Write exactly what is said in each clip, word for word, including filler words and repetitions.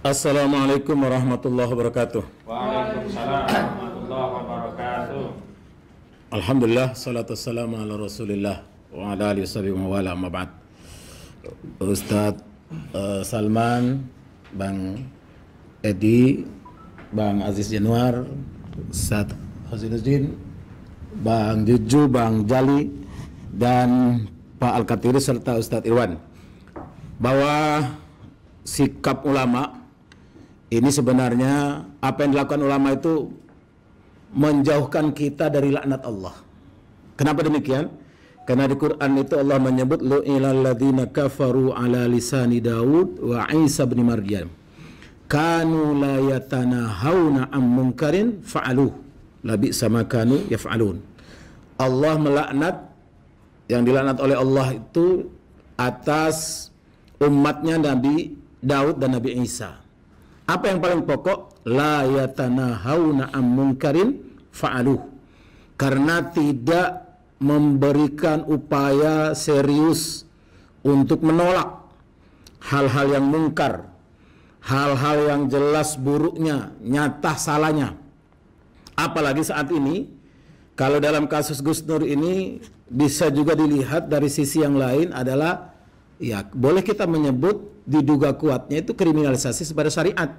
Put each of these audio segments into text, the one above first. Assalamualaikum warahmatullahi wabarakatuh. Waalaikumsalam warahmatullahi wabarakatuh. Alhamdulillah, salatu wassalamu ala rasulillah wa ala alihi washabihi wa ala ma ba'd. Ustadz uh, Salman, Bang Edi, Bang Aziz Januar, Ustaz Hazinuddin, Bang Juju, Bang Jali, dan Pak Alkatiri serta Ustaz Irwan. Bahwa sikap ulama ini sebenarnya apa yang dilakukan ulama itu menjauhkan kita dari laknat Allah. Kenapa demikian? Karena di Quran itu Allah menyebut lu'ilal ladzina kafaru ala lisani Daud wa Isa bin Maryam kanu la yatanahawna am munkarin fa'aluh labi sama kanu yaf'alun. Allah melaknat, yang dilaknat oleh Allah itu atas umatnya Nabi Daud dan Nabi Isa. Apa yang paling pokok? La yatanahawna am munkarin fa'aluh. Karena tidak memberikan upaya serius untuk menolak hal-hal yang mungkar, hal-hal yang jelas buruknya, nyata salahnya. Apalagi saat ini, kalau dalam kasus Gus Nur ini bisa juga dilihat dari sisi yang lain adalah, ya boleh kita menyebut diduga kuatnya itu kriminalisasi sebagai syariat.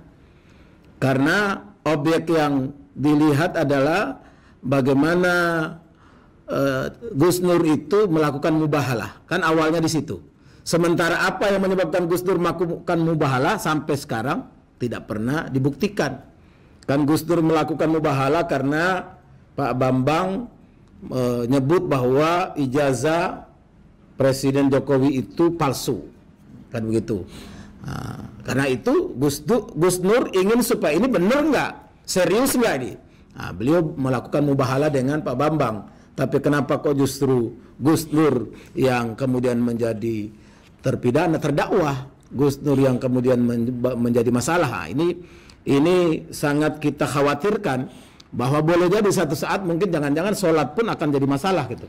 Karena objek yang dilihat adalah bagaimana uh, Gus Nur itu melakukan mubahalah. Kan awalnya di situ. Sementara apa yang menyebabkan Gus Nur melakukan mubahalah sampai sekarang tidak pernah dibuktikan. Kan Gus Nur melakukan mubahalah karena Pak Bambang menyebut bahwa ijazah Presiden Jokowi itu palsu. Kan begitu. Nah, karena itu Gus, Gus Nur ingin supaya ini benar nggak? Serius nggak ini? Nah, beliau melakukan mubahalah dengan Pak Bambang. Tapi kenapa kok justru Gus Nur yang kemudian menjadi terpidana, terdakwah, Gus Nur yang kemudian menjadi masalah? Ini ini sangat kita khawatirkan bahwa boleh jadi satu saat mungkin jangan-jangan sholat pun akan jadi masalah gitu.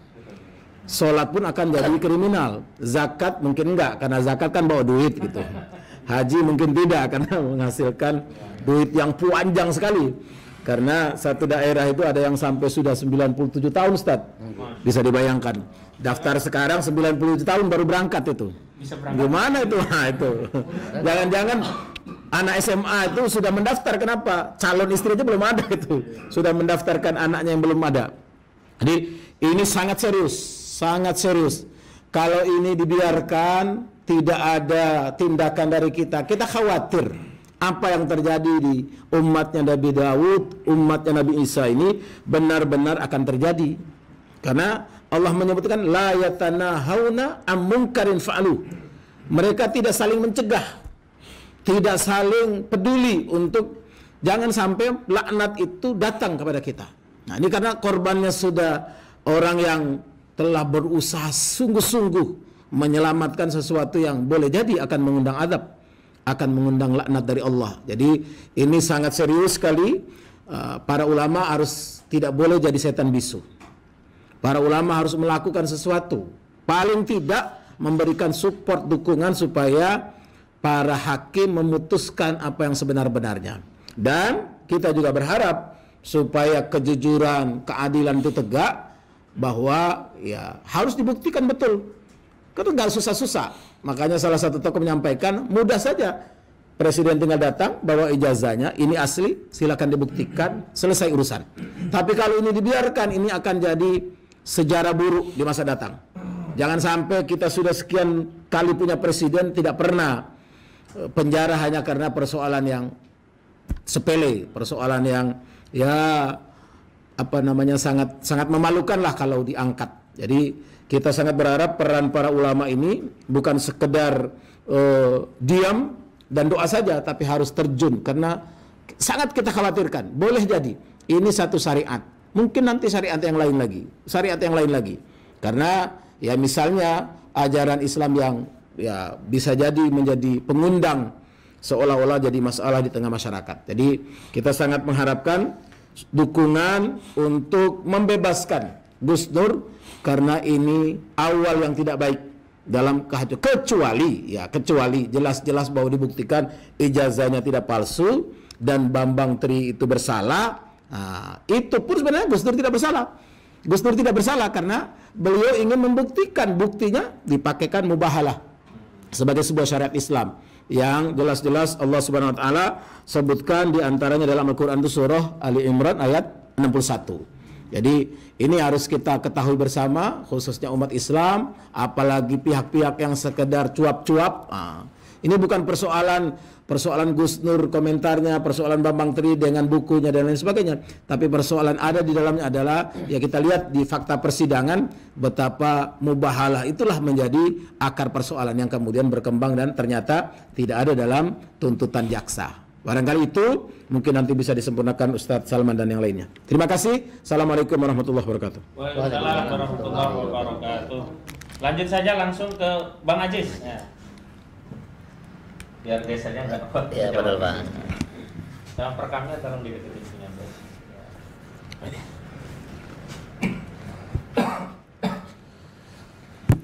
Sholat pun akan jadi kriminal. Zakat mungkin enggak, karena zakat kan bawa duit gitu. Haji mungkin tidak, karena menghasilkan duit yang panjang sekali. Karena satu daerah itu ada yang sampai sudah sembilan puluh tujuh tahun, Ustaz. Bisa dibayangkan. Daftar sekarang sembilan puluh tujuh tahun baru berangkat itu. Gimana itu? Nah, itu. Jangan-jangan anak S M A itu sudah mendaftar, kenapa? Calon istrinya belum ada itu. Sudah mendaftarkan anaknya yang belum ada. Jadi ini sangat serius, sangat serius. Kalau ini dibiarkan, tidak ada tindakan dari kita, kita khawatir. Apa yang terjadi di umatnya Nabi Dawud, umatnya Nabi Isa ini benar-benar akan terjadi. Karena Allah menyebutkan la yatanahawna am munkarin fa'alu. Mereka tidak saling mencegah, tidak saling peduli untuk jangan sampai laknat itu datang kepada kita. Nah, ini karena korbannya sudah orang yang telah berusaha sungguh-sungguh menyelamatkan sesuatu yang boleh jadi akan mengundang azab, akan mengundang laknat dari Allah. Jadi ini sangat serius sekali. Para ulama harus tidak boleh jadi setan bisu. Para ulama harus melakukan sesuatu, paling tidak memberikan support, dukungan supaya para hakim memutuskan apa yang sebenar-benarnya. Dan kita juga berharap supaya kejujuran, keadilan itu tegak, bahwa ya harus dibuktikan betul. Karena nggak susah-susah. Makanya salah satu tokoh menyampaikan, mudah saja presiden tinggal datang, bawa ijazahnya, ini asli, silakan dibuktikan, selesai urusan. Tapi kalau ini dibiarkan, ini akan jadi sejarah buruk di masa datang. Jangan sampai kita sudah sekian kali punya presiden tidak pernah penjara hanya karena persoalan yang sepele, persoalan yang ya apa namanya sangat sangat memalukan lah kalau diangkat. Jadi kita sangat berharap peran para ulama ini bukan sekedar uh, diam dan doa saja, tapi harus terjun. Karena sangat kita khawatirkan, boleh jadi ini satu syariat, mungkin nanti syariat yang lain lagi, syariat yang lain lagi. Karena ya misalnya ajaran Islam yang ya bisa jadi menjadi pengundang seolah-olah jadi masalah di tengah masyarakat. Jadi kita sangat mengharapkan dukungan untuk membebaskan Gus Nur, karena ini awal yang tidak baik. dalam kehacu, kecuali ya kecuali jelas-jelas bahwa dibuktikan ijazahnya tidak palsu dan Bambang Tri itu bersalah. Nah, itu pun sebenarnya Gus Nur tidak bersalah. Gus Nur tidak bersalah karena beliau ingin membuktikan, buktinya dipakaikan mubahalah sebagai sebuah syariat Islam yang jelas-jelas Allah Subhanahu wa taala sebutkan diantaranya dalam Al-Qur'an itu surah Ali Imran ayat enam puluh satu. Jadi ini harus kita ketahui bersama, khususnya umat Islam, apalagi pihak-pihak yang sekedar cuap-cuap. Nah, ini bukan persoalan persoalan Gus Nur komentarnya, persoalan Bambang Tri dengan bukunya dan lain sebagainya. Tapi persoalan ada di dalamnya adalah, ya kita lihat di fakta persidangan betapa mubahalah itulah menjadi akar persoalan yang kemudian berkembang dan ternyata tidak ada dalam tuntutan jaksa. Barangkali itu mungkin nanti bisa disempurnakan Ustadz Salman dan yang lainnya. Terima kasih. Assalamualaikum warahmatullahi wabarakatuh. Waalaikumsalam warahmatullahi wabarakatuh. Lanjut saja langsung ke Bang Ajis. Ya. Biar desanya nggak kuat. Iya benar Bang. Dalam perkamnya tolong dikit-dikit isinya.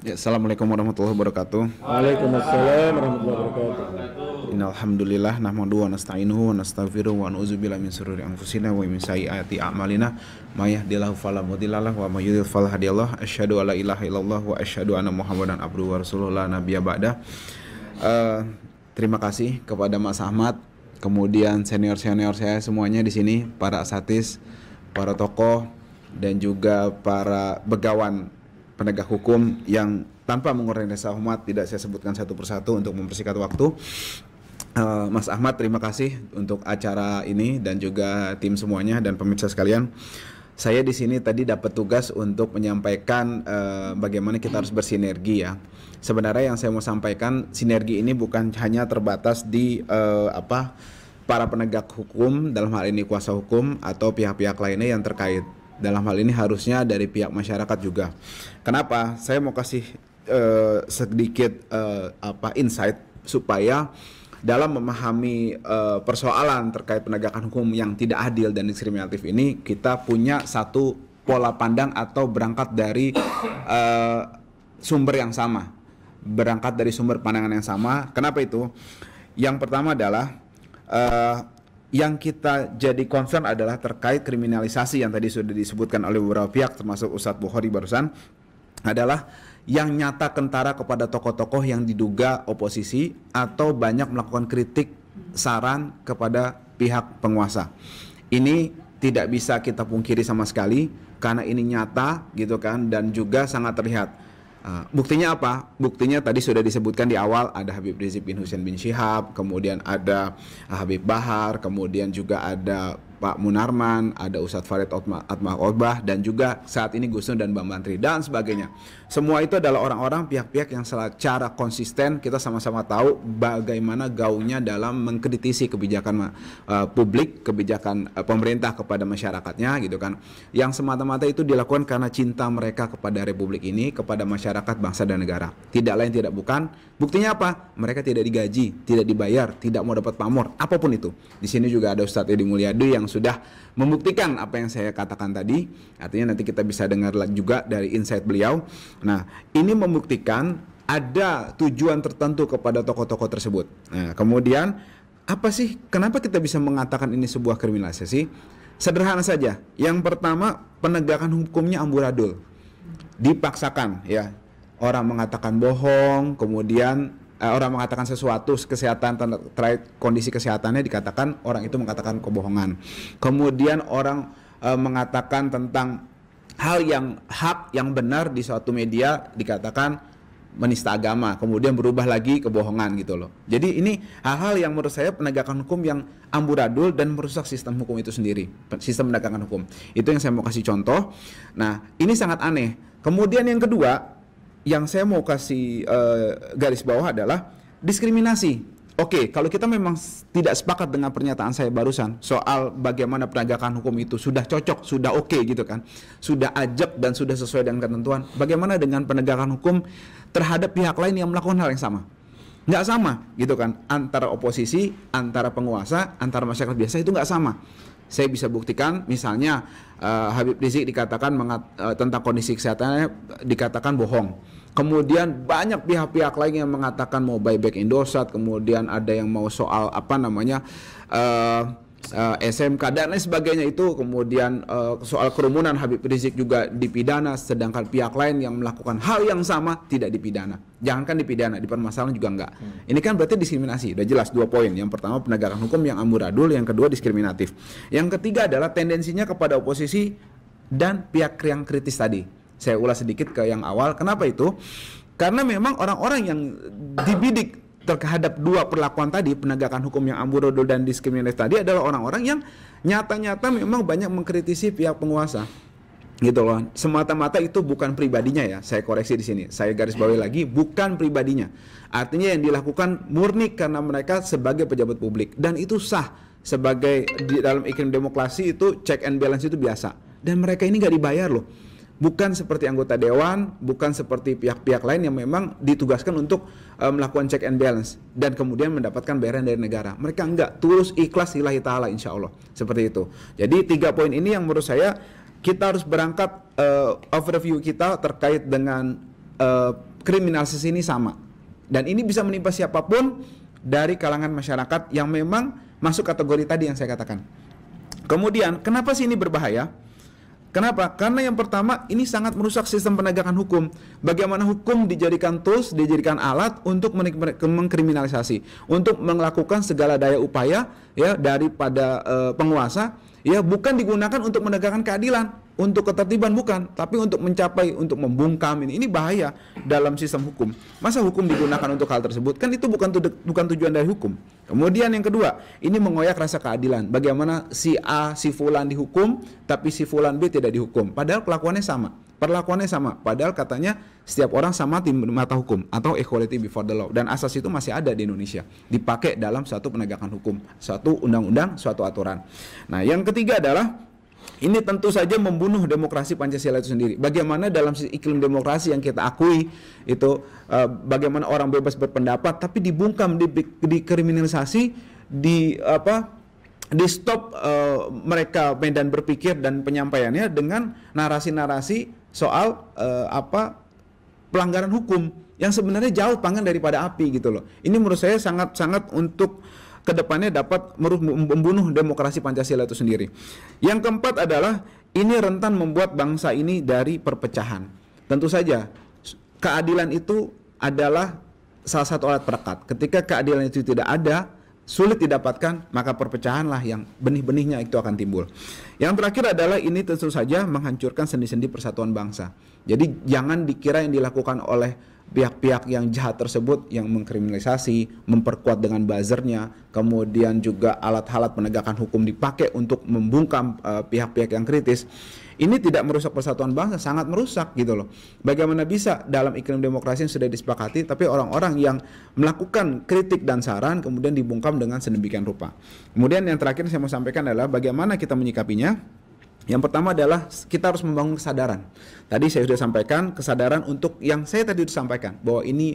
Ya, assalamualaikum warahmatullahi wabarakatuh. Waalaikumsalam warahmatullahi wabarakatuh. Innalhamdulillah nahmaduhu wa nasta'inuhu wa nastaghfiruhu wa na'udzubillahi min syururi anfusina wa min sayyiati a'malina may yahdihillahu fala mudhillalah wa may yudhlil fala hadiyalah. Asyhadu alla ilaha illallah wa asyhadu anna Muhammadan abduhu wa rasuluhu la nabiyya ba'da. Uh, terima kasih kepada Mas Ahmad, kemudian senior-senior saya semuanya di sini, para asatis, para tokoh dan juga para begawan penegak hukum yang tanpa mengurangi rasa hormat tidak saya sebutkan satu persatu untuk mempersingkat waktu. Uh, Mas Ahmad, terima kasih untuk acara ini dan juga tim semuanya dan pemirsa sekalian. Saya di sini tadi dapat tugas untuk menyampaikan uh, bagaimana kita harus bersinergi ya. Sebenarnya yang saya mau sampaikan, sinergi ini bukan hanya terbatas di uh, apa para penegak hukum, dalam hal ini kuasa hukum atau pihak-pihak lainnya yang terkait. Dalam hal ini harusnya dari pihak masyarakat juga. Kenapa? Saya mau kasih uh, sedikit uh, apa insight supaya dalam memahami uh, persoalan terkait penegakan hukum yang tidak adil dan diskriminatif ini, kita punya satu pola pandang atau berangkat dari uh, sumber yang sama, berangkat dari sumber pandangan yang sama. Kenapa itu? Yang pertama adalah uh, yang kita jadi concern adalah terkait kriminalisasi yang tadi sudah disebutkan oleh beberapa pihak termasuk Ustadz Bukhori barusan, adalah yang nyata kentara kepada tokoh-tokoh yang diduga oposisi atau banyak melakukan kritik saran kepada pihak penguasa. Ini tidak bisa kita pungkiri sama sekali karena ini nyata gitu kan, dan juga sangat terlihat. Uh, buktinya apa? Buktinya tadi sudah disebutkan di awal, ada Habib Rizieq bin Hussein bin Syihab, kemudian ada Habib Bahar, kemudian juga ada Pak Munarman, ada Ustadz Farid Atmah Orbah, dan juga saat ini Gus Nur dan Bambang Tri dan sebagainya. Semua itu adalah orang-orang, pihak-pihak yang secara konsisten kita sama-sama tahu bagaimana gaungnya dalam mengkritisi kebijakan uh, publik, kebijakan uh, pemerintah kepada masyarakatnya gitu kan. Yang semata-mata itu dilakukan karena cinta mereka kepada republik ini, kepada masyarakat, masyarakat, bangsa dan negara. Tidak lain tidak bukan. Buktinya apa? Mereka tidak digaji, tidak dibayar, tidak mau dapat pamor, apapun itu. Di sini juga ada Ustadz Edi Mulyadi yang sudah membuktikan apa yang saya katakan tadi. Artinya nanti kita bisa dengar juga dari insight beliau. Nah, ini membuktikan ada tujuan tertentu kepada tokoh-tokoh tersebut. Nah, kemudian apa sih? Kenapa kita bisa mengatakan ini sebuah kriminalisasi? Sederhana saja. Yang pertama, penegakan hukumnya amburadul. Dipaksakan ya, orang mengatakan bohong, kemudian eh, orang mengatakan sesuatu kesehatan terkait kondisi kesehatannya, dikatakan orang itu mengatakan kebohongan. Kemudian orang eh, mengatakan tentang hal yang hak yang benar di suatu media, dikatakan menista agama, kemudian berubah lagi kebohongan gitu loh. Jadi ini hal-hal yang menurut saya penegakan hukum yang amburadul dan merusak sistem hukum itu sendiri, sistem penegakan hukum. Itu yang saya mau kasih contoh. Nah, ini sangat aneh. Kemudian yang kedua yang saya mau kasih uh, garis bawah adalah diskriminasi. Oke, kalau kita memang tidak sepakat dengan pernyataan saya barusan soal bagaimana penegakan hukum itu sudah cocok, sudah oke gitu kan, sudah ajak dan sudah sesuai dengan ketentuan, bagaimana dengan penegakan hukum terhadap pihak lain yang melakukan hal yang sama? Nggak sama gitu kan, antara oposisi, antara penguasa, antara masyarakat biasa itu nggak sama. Saya bisa buktikan misalnya uh, Habib Rizieq dikatakan mengat, uh, tentang kondisi kesehatannya dikatakan bohong. Kemudian banyak pihak-pihak lain yang mengatakan mau buyback Indosat, kemudian ada yang mau soal apa namanya uh, uh, S M K dan lain sebagainya itu. Kemudian uh, soal kerumunan Habib Rizieq juga dipidana, sedangkan pihak lain yang melakukan hal yang sama tidak dipidana. Jangankan dipidana, dipermasalahan juga enggak. Hmm. Ini kan berarti diskriminasi, udah jelas dua poin. Yang pertama penegakan hukum yang amburadul, yang kedua diskriminatif. Yang ketiga adalah tendensinya kepada oposisi dan pihak yang kritis tadi. Saya ulas sedikit ke yang awal. Kenapa itu? Karena memang orang-orang yang dibidik terhadap dua perlakuan tadi, penegakan hukum yang amburadul dan diskriminatif tadi, adalah orang-orang yang nyata-nyata memang banyak mengkritisi pihak penguasa. Gitu loh. Semata-mata itu bukan pribadinya ya. Saya koreksi di sini. Saya garis bawahi lagi, bukan pribadinya. Artinya yang dilakukan murni karena mereka sebagai pejabat publik, dan itu sah sebagai di dalam iklim demokrasi itu check and balance itu biasa. Dan mereka ini nggak dibayar loh. Bukan seperti anggota dewan, bukan seperti pihak-pihak lain yang memang ditugaskan untuk e, melakukan check and balance dan kemudian mendapatkan bayaran dari negara. Mereka enggak, tulus ikhlas lillahi ta'ala, insya Allah. Seperti itu. Jadi tiga poin ini yang menurut saya kita harus berangkat e, overview kita terkait dengan e, kriminalisasi ini sama. Dan ini bisa menimpa siapapun dari kalangan masyarakat yang memang masuk kategori tadi yang saya katakan. Kemudian kenapa sih ini berbahaya? Kenapa? Karena yang pertama ini sangat merusak sistem penegakan hukum. Bagaimana hukum dijadikan tools, dijadikan alat untuk mengkriminalisasi, untuk melakukan segala daya upaya ya daripada uh, penguasa ya, bukan digunakan untuk menegakkan keadilan, untuk ketertiban bukan, tapi untuk mencapai, untuk membungkam. Ini ini bahaya dalam sistem hukum. Masa hukum digunakan untuk hal tersebut? Kan itu bukan tu, bukan tujuan dari hukum. Kemudian yang kedua, ini mengoyak rasa keadilan. Bagaimana si A, si Fulan dihukum, tapi si Fulan B tidak dihukum. Padahal kelakuannya sama, perlakuannya sama. Padahal katanya setiap orang sama di mata hukum atau equality before the law. Dan asas itu masih ada di Indonesia. Dipakai dalam suatu penegakan hukum, suatu undang-undang, suatu aturan. Nah yang ketiga adalah, ini tentu saja membunuh demokrasi Pancasila itu sendiri. Bagaimana dalam iklim demokrasi yang kita akui itu, uh, bagaimana orang bebas berpendapat, tapi dibungkam, dikriminalisasi, di, di apa, di stop uh, mereka medan berpikir dan penyampaiannya dengan narasi-narasi soal uh, apa pelanggaran hukum yang sebenarnya jauh panggang daripada api gitu loh. Ini menurut saya sangat-sangat untuk kedepannya dapat membunuh demokrasi Pancasila itu sendiri. Yang keempat adalah ini rentan membuat bangsa ini dari perpecahan. Tentu saja keadilan itu adalah salah satu alat perekat. Ketika keadilan itu tidak ada, sulit didapatkan, maka perpecahanlah yang benih-benihnya itu akan timbul. Yang terakhir adalah ini tentu saja menghancurkan sendi-sendi persatuan bangsa. Jadi jangan dikira yang dilakukan oleh pihak-pihak yang jahat tersebut, yang mengkriminalisasi, memperkuat dengan buzzernya, kemudian juga alat-alat penegakan hukum dipakai untuk membungkam pihak-pihak uh, yang kritis, ini tidak merusak persatuan bangsa, sangat merusak gitu loh. Bagaimana bisa dalam iklim demokrasi yang sudah disepakati, tapi orang-orang yang melakukan kritik dan saran kemudian dibungkam dengan sedemikian rupa. Kemudian yang terakhir saya mau sampaikan adalah bagaimana kita menyikapinya. Yang pertama adalah kita harus membangun kesadaran. Tadi saya sudah sampaikan kesadaran untuk yang saya tadi sudah sampaikan, bahwa ini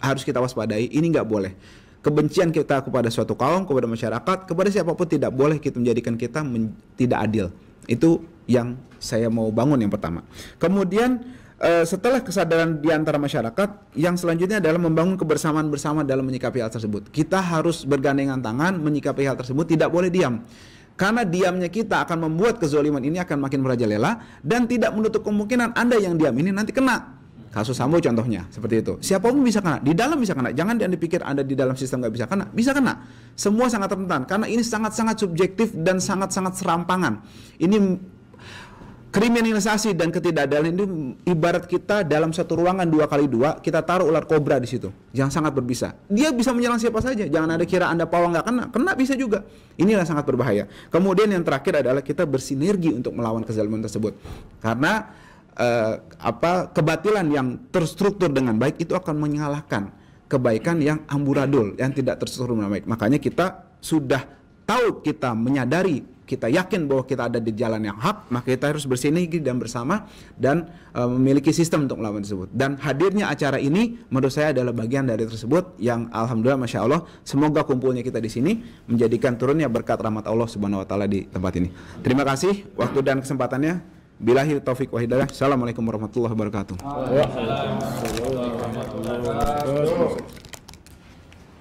harus kita waspadai, ini nggak boleh. Kebencian kita kepada suatu kaum, kepada masyarakat, kepada siapapun tidak boleh kita menjadikan kita men tidak adil. Itu yang saya mau bangun yang pertama. Kemudian eh, setelah kesadaran di antara masyarakat, yang selanjutnya adalah membangun kebersamaan bersama dalam menyikapi hal tersebut. Kita harus bergandengan tangan menyikapi hal tersebut, tidak boleh diam. Karena diamnya kita akan membuat kezoliman ini akan makin merajalela, dan tidak menutup kemungkinan Anda yang diam ini nanti kena. Kasus Sambo contohnya, seperti itu. Siapapun bisa kena, di dalam bisa kena. Jangan Anda pikir Anda di dalam sistem nggak bisa kena, bisa kena. Semua sangat rentan, karena ini sangat-sangat subjektif dan sangat-sangat serampangan. Ini kriminalisasi dan ketidakadilan itu ibarat kita dalam satu ruangan dua kali dua, kita taruh ular kobra di situ, yang sangat berbisa. Dia bisa menyerang siapa saja, jangan ada kira Anda pawang nggak kena, kena bisa juga. Inilah sangat berbahaya. Kemudian yang terakhir adalah kita bersinergi untuk melawan kezaliman tersebut, karena eh, apa kebatilan yang terstruktur dengan baik itu akan menyalahkan kebaikan yang amburadul, yang tidak terstruktur dengan baik. Makanya kita sudah tahu, kita menyadari, kita yakin bahwa kita ada di jalan yang hak, maka kita harus bersinergi dan bersama dan e, memiliki sistem untuk melawan tersebut. Dan hadirnya acara ini menurut saya adalah bagian dari tersebut yang alhamdulillah, masya Allah, semoga kumpulnya kita di sini menjadikan turunnya berkat rahmat Allah subhanahu wa taala di tempat ini. Terima kasih waktu dan kesempatannya. Billahi taufik wa hidayah. Assalamualaikum warahmatullahi wabarakatuh.